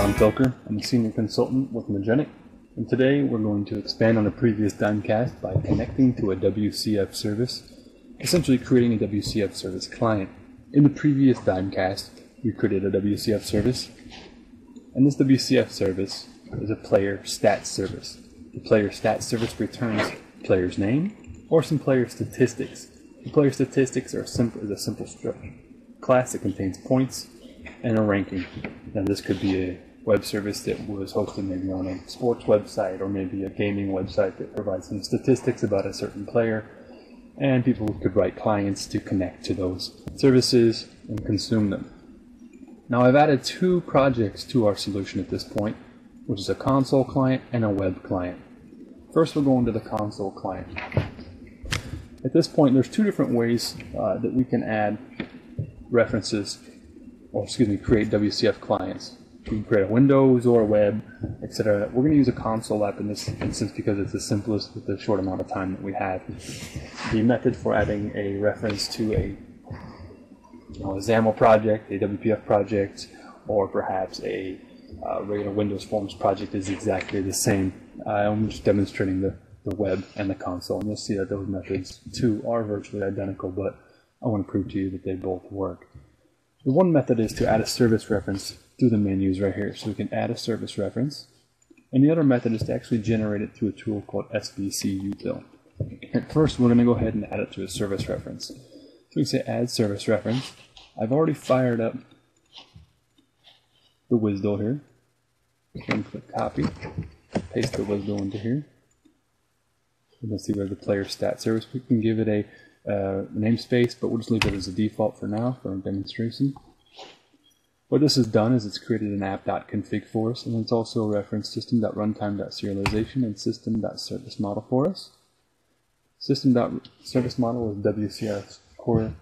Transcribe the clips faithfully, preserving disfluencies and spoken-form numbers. Don Felker. I'm a senior consultant with Magenic, and today we're going to expand on a previous Dimecast by connecting to a W C F service, essentially creating a W C F service client. In the previous Dimecast, we created a W C F service, and this W C F service is a player stats service. The player stats service returns player's name or some player statistics. The player statistics are simple, is a simple class that contains points and a ranking. Now this could be a web service that was hosted maybe on a sports website or maybe a gaming website that provides some statistics about a certain player, and people could write clients to connect to those services and consume them. Now I've added two projects to our solution at this point, which is a console client and a web client. First we're going to the console client. At this point there's two different ways uh, that we can add references or excuse me, create W C F clients. You can create a Windows or a web, et cetera. We're going to use a console app in this instance because it's the simplest with the short amount of time that we have. The method for adding a reference to a, you know, a XAML project, a W P F project, or perhaps a uh, regular Windows Forms project is exactly the same. Uh, I'm just demonstrating the, the web and the console, and you'll see that those methods too are virtually identical, but I want to prove to you that they both work. The one method is to add a service reference through the menus right here. So we can add a service reference. And the other method is to actually generate it through a tool called SvcUtil. And first we're going to go ahead and add it to a service reference. So we can say add service reference. I've already fired up the W S D L here. Then click copy, paste the W S D L into here. You can see where the player stat service. We can give it a Uh, namespace, but we'll just leave it as a default for now for a demonstration. What this has done is it's created an app.config for us, and it's also referenced system.runtime.serialization and system.serviceModel for us. System.serviceModel is W C F's core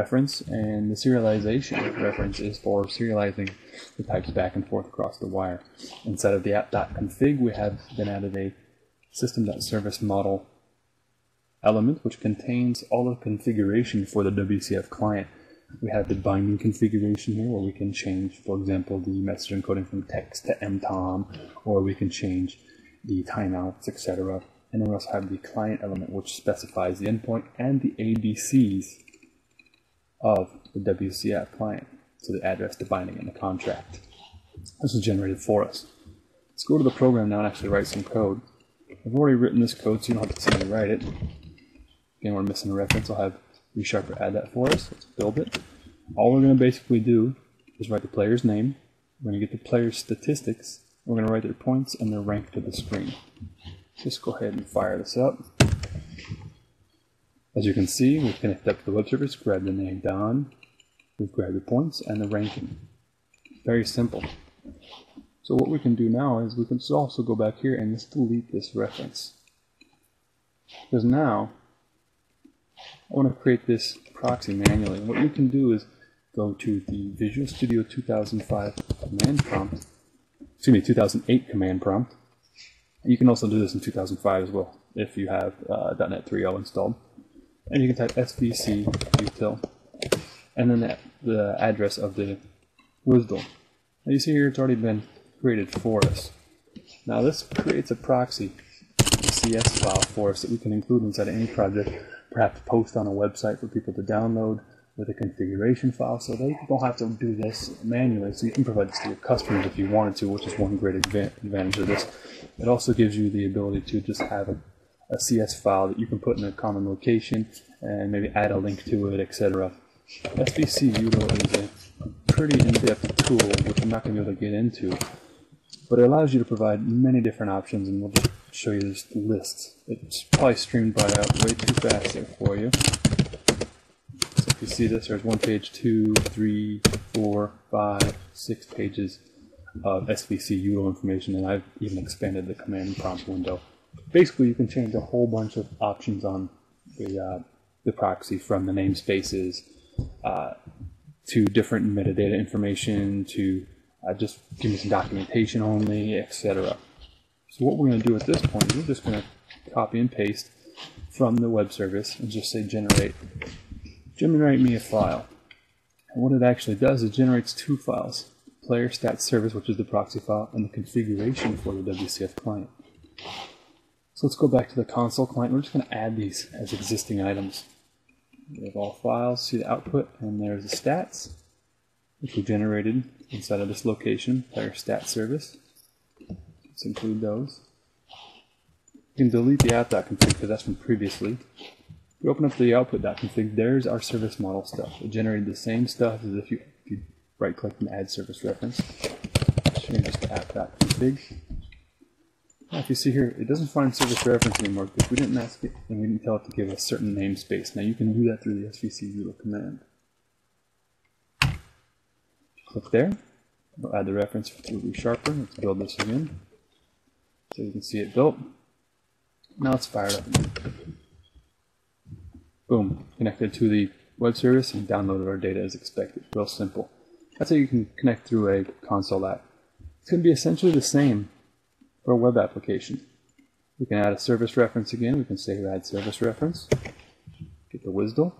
reference, and the serialization reference is for serializing the types back and forth across the wire. Inside of the app.config, we have then added a system.serviceModel element which contains all the configuration for the W C F client. We have the binding configuration here where we can change, for example, the message encoding from text to M T O M, or we can change the timeouts, et cetera. And then we also have the client element which specifies the endpoint and the A B Cs of the W C F client, so the address, the binding, and the contract. This was generated for us. Let's go to the program now and actually write some code. I've already written this code so you don't have to see me write it. Again, we're missing a reference. I'll have ReSharper add that for us. Let's build it. All we're going to basically do is write the player's name. We're going to get the player's statistics. We're going to write their points and their rank to the screen. Just go ahead and fire this up. As you can see, we've connected up to the web service, grabbed the name Don, we've grabbed the points and the ranking. Very simple. So what we can do now is we can also go back here and just delete this reference. Because now I want to create this proxy manually. And what you can do is go to the Visual Studio two thousand five command prompt, excuse me, two thousand eight command prompt. You can also do this in two thousand five as well if you have uh, dot NET three point oh installed. And you can type SvcUtil and then the, the address of the W S D L. Now you see here it's already been created for us. Now this creates a proxy C S file for us that we can include inside of any project, perhaps post on a website for people to download with a configuration file so they don't have to do this manually, so you can provide this to your customers if you wanted to, which is one great adva advantage of this. It also gives you the ability to just have a, a C S file that you can put in a common location and maybe add a link to it, et cetera. SvcUtil is a pretty in-depth tool which I'm not going to be able to get into, but it allows you to provide many different options, and we'll just show you this list. It's probably streamed by out way too fast there for you. So if you see this, there's one page, two, three, four, five, six pages of SvcUtil information, and I've even expanded the command prompt window. Basically, you can change a whole bunch of options on the, uh, the proxy, from the namespaces uh, to different metadata information to Uh, just give me some documentation only, et cetera. So what we're going to do at this point is we're just going to copy and paste from the web service and just say generate. Generate me a file. And what it actually does is it generates two files, player stat service, which is the proxy file, and the configuration for the W C F client. So let's go back to the console client. We're just going to add these as existing items. We have all files, see the output, and there's the stats, which we generated inside of this location, player stat service. Let's include those. You can delete the app.config because that's from previously. We open up the output.config, there's our service model stuff. It generated the same stuff as if you, if you right click and add service reference. Change this to app.config. Now if you see here, it doesn't find service reference anymore because we didn't ask it and we didn't tell it to give a certain namespace. Now you can do that through the SvcUtil command. Click there. We'll add the reference through ReSharper. Let's build this again. So you can see it built. Now it's fired up. Boom. Connected to the web service and downloaded our data as expected. Real simple. That's how you can connect through a console app. It's going to be essentially the same for a web application. We can add a service reference again. We can say add service reference. Get the W S D L.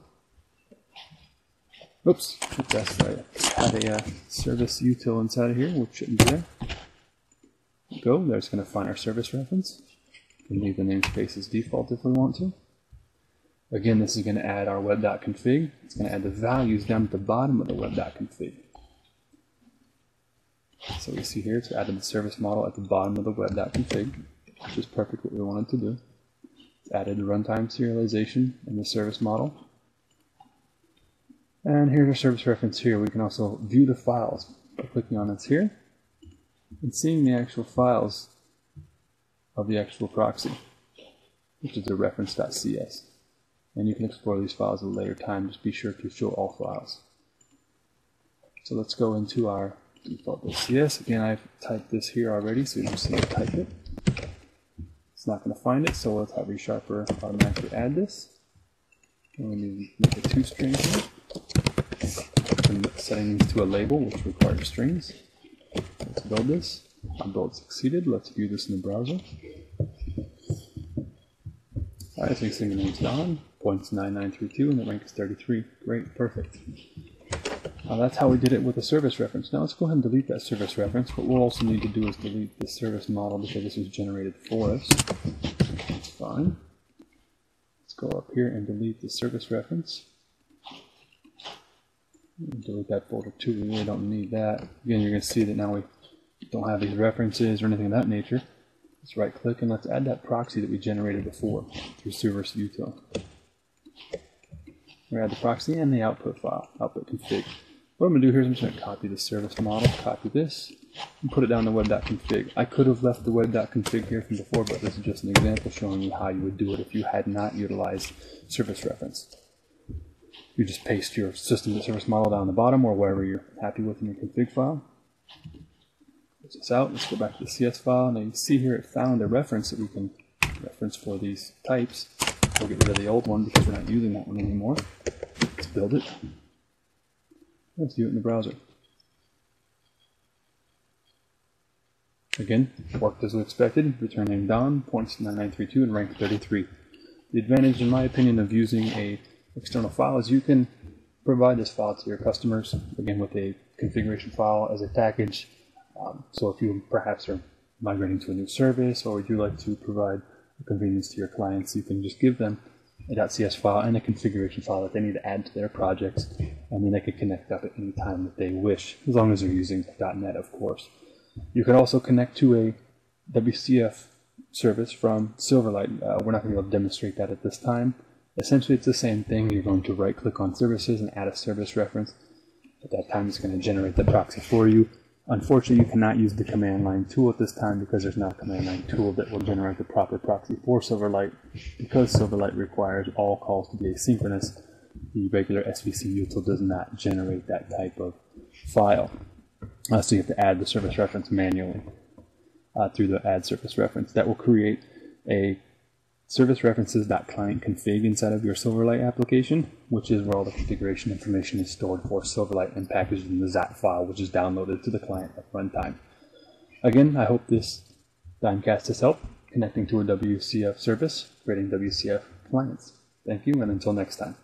Oops. That's right. Add a uh, service util inside of here, which shouldn't be there. Go. There's going to find our service reference. We can leave the namespace as default if we want to. Again, this is going to add our web.config. It's going to add the values down at the bottom of the web.config. So we see here it's added the service model at the bottom of the web.config, which is perfect what we wanted to do. It's added the runtime serialization in the service model. And here's our service reference here. We can also view the files by clicking on this here and seeing the actual files of the actual proxy, which is the reference.cs. And you can explore these files at a later time. Just be sure to show all files. So let's go into our default.cs. Again, I've typed this here already, so you don't see me type it. It's not going to find it, so let's have ReSharper automatically add this. And we need to make a two string here. And setting these to a label, which requires strings. Let's build this. Our build succeeded. Let's view this in the browser. Alright, so you see the name's Don, points nine nine three two, and the rank is thirty-three. Great, perfect. Uh, that's how we did it with the service reference. Now let's go ahead and delete that service reference. What we'll also need to do is delete the service model because this was generated for us. That's fine. Let's go up here and delete the service reference. Delete that folder too. We really don't need that. Again, you're going to see that now we don't have these references or anything of that nature. Let's right click and let's add that proxy that we generated before through SvcUtil. We add the proxy and the output file, output config. What I'm going to do here is I'm just going to copy the service model, copy this, and put it down to web.config. I could have left the web.config here from before, but this is just an example showing you how you would do it if you had not utilized service reference. You just paste your system service model down the bottom or wherever you're happy with in your config file. This out. Let's go back to the C S file. Now you see here it found a reference that we can reference for these types. We'll get rid of the old one because we're not using that one anymore. Let's build it. Let's do it in the browser. Again, worked as we expected. Return name Don, points nine nine three two, and rank thirty-three. The advantage, in my opinion, of using a external file is you can provide this file to your customers, again with a configuration file as a package. Um, so if you perhaps are migrating to a new service or would you like to provide a convenience to your clients, you can just give them a .cs file and a configuration file that they need to add to their projects, and then they can connect up at any time that they wish, as long as they're using dot net, of course. You can also connect to a W C F service from Silverlight. Uh, we're not going to be able to demonstrate that at this time. Essentially, it's the same thing. You're going to right-click on services and add a service reference. At that time, it's going to generate the proxy for you. Unfortunately, you cannot use the command line tool at this time because there's not a command line tool that will generate the proper proxy for Silverlight. Because Silverlight requires all calls to be asynchronous, the regular SvcUtil does not generate that type of file. Uh, so you have to add the service reference manually uh, through the add service reference. That will create a service references.clientConfig inside of your Silverlight application, which is where all the configuration information is stored for Silverlight and packaged in the zap file, which is downloaded to the client at runtime. Again, I hope this Dimecast has helped connecting to a W C F service, creating W C F clients. Thank you, and until next time.